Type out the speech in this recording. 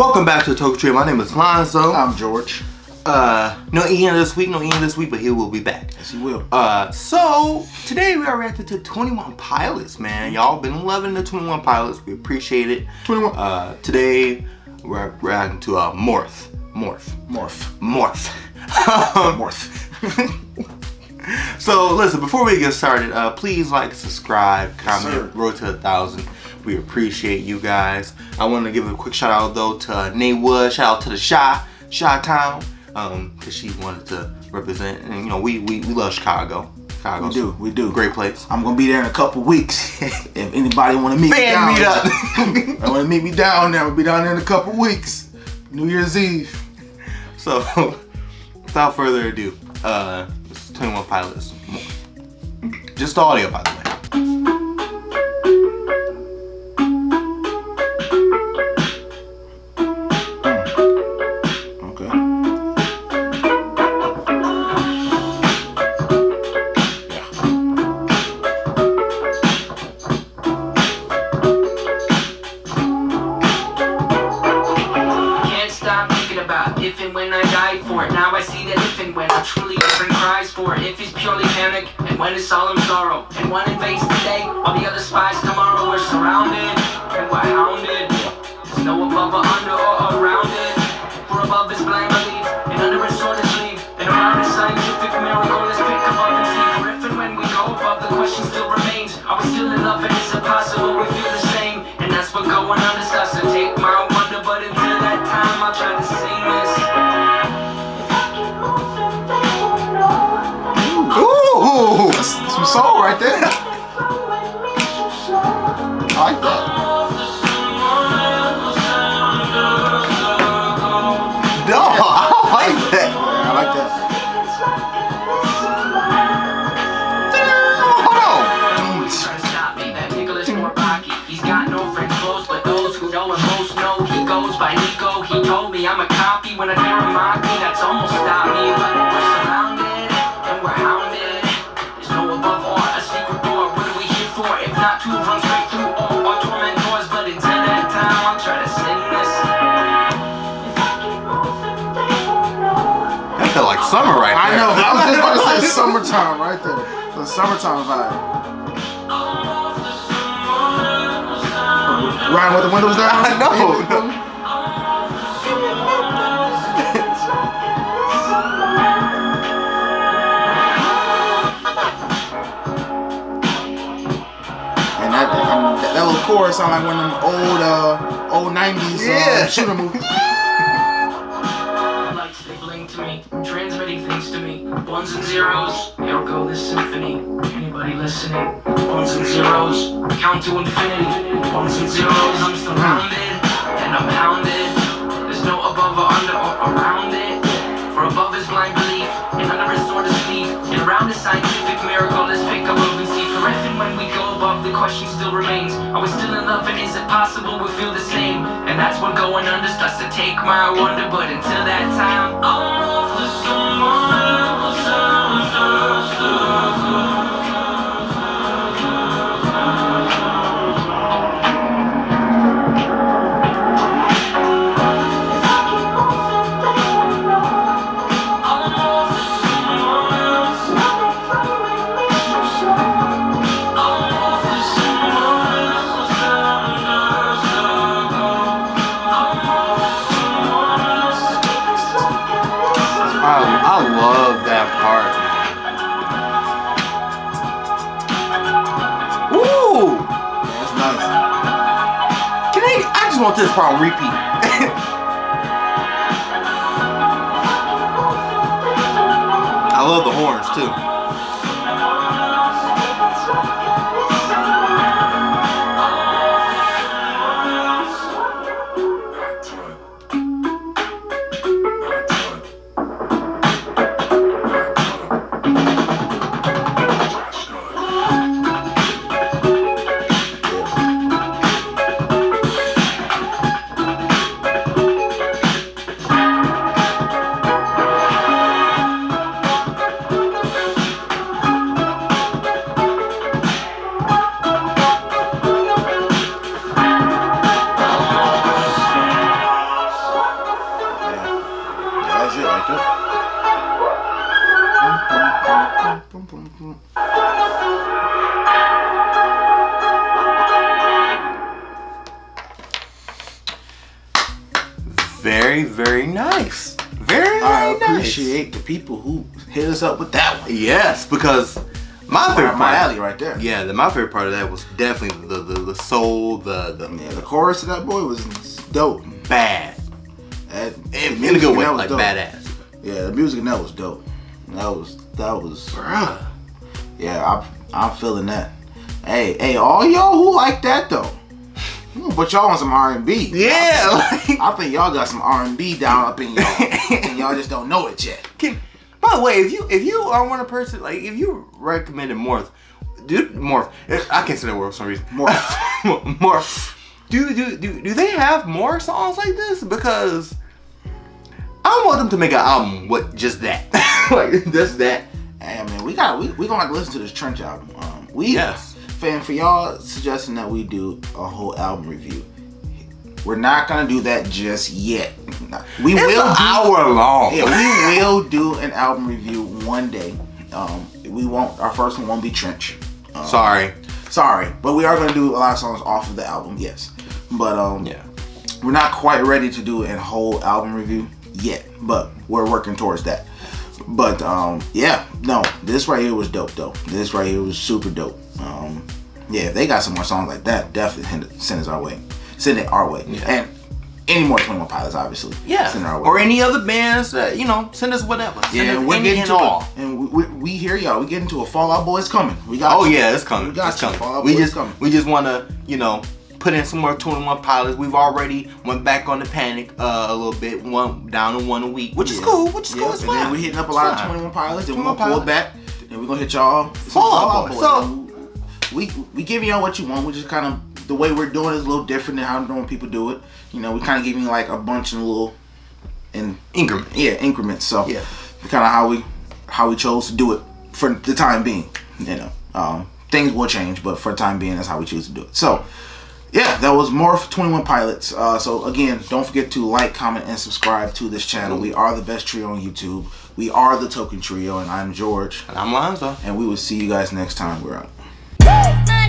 Welcome back to The Token Trio. My name is Lonzo. I'm George. No Ian this week, but he will be back. Yes, he will. So today we are reacting to 21 Pilots, man. Y'all been loving the 21 Pilots. We appreciate it. 21. Today we're reacting to Morph. So listen, before we get started, please like, subscribe, comment, road to 1,000. We appreciate you guys. I want to give a quick shout out though to Neewood. Shout out to the Sha Town, because she wanted to represent. And you know, we love Chicago. Chicago's we do. Great place. I'm gonna be there in a couple weeks. If anybody want to meet me up, I want to meet me down there. We'll be down there in a couple weeks. New Year's Eve. So without further ado, this is 21 Pilots. Just audio, by the way. Soul right there. I like that. No, I like that. I like that. Hold on. He's got no friend close, but those who know him most know he goes by Niko. He told me I'm a copy. When I hear him mock me, that's almost stopped me. But we're surrounded and we're hounded. Summer right there. I know, I was just about to say summertime right there. The summertime vibe. Ryan with the windows down? I know. And that little chorus sound like one of them old 90s shooter movies. Transmitting things to me, ones and zeros, here go this symphony, anybody listening, ones and zeros, count to infinity, ones and zeros, I'm surrounded, and I'm hounded, there's no above or under or around it, for above is blind belief, and under is sort of sleep, and around is scientific miracle, let's pick up and see, for if and when we go above, the question still remains, are we still in love, and is it possible we feel the same, and that's when going under starts to take my wonder, but until that time, want this part on repeat. I love the horns too. Very, very nice. Very, I nice. I appreciate the people who hit us up with that one. Yes, because my favorite part, alley right there. Yeah, my favorite part of that was definitely the soul, the chorus of that boy was dope. Bad. That, in a good way, like dope. Badass. Yeah, the music in that was dope. That was. Bruh. Yeah, I'm feeling that. Hey, all y'all who like that though. But y'all on some R&B. Yeah, I think y'all got some R&B down up in y'all, and y'all just don't know it yet. By the way, if you are one person, like if you recommended Morph, dude, Morph. I can't say that word for some reason. Morph, Morph. Do they have more songs like this? Because I want them to make an album with just that, like just that. Hey man, we gonna have to listen to this Trench album. Yes. Fan for y'all suggesting that we do a whole album review. We're not gonna do that just yet. We it's will an hour do, long. Yeah, we will do an album review one day. We won't. Our first one won't be Trench. Sorry, but we are gonna do a lot of songs off of the album. Yes, but yeah, we're not quite ready to do a whole album review yet, but we're working towards that. But yeah, no, this right here was dope though. This right here was super dope. Yeah, if they got some more songs like that, definitely send it our way. Send it our way. Yeah. And any more 21 Pilots, obviously. Yeah. Send it our way. Or any other bands that, you know, send us whatever. Send yeah, we're getting to all. And we hear y'all. We get into a Fallout Boy. It's coming. We got oh, you. Yeah, it's coming. We got it's you. Coming. Fallout Boy is coming. We just want to, you know, put in some more 21 Pilots. We've already went back on the Panic a little bit. One down to one a week, which is cool. Which is cool as well. And then we're hitting up a lot of 21 Pilots. And we're going to pull it back. And we're going to hit y'all Fallout Boy. So, We give y'all what you want. We just kind of, the way we're doing it is a little different than how normal people do it. You know, we kind of giving you like a bunch in a little increments. Yeah, increments. So yeah, kind of how we chose to do it for the time being. You know, things will change, but for the time being, that's how we choose to do it. So yeah, that was Morph 21 Pilots. So again, don't forget to like, comment, and subscribe to this channel. We are the best trio on YouTube. We are the Token Trio, and I'm George. And I'm Lonzo. And we will see you guys next time. We're out. Hey!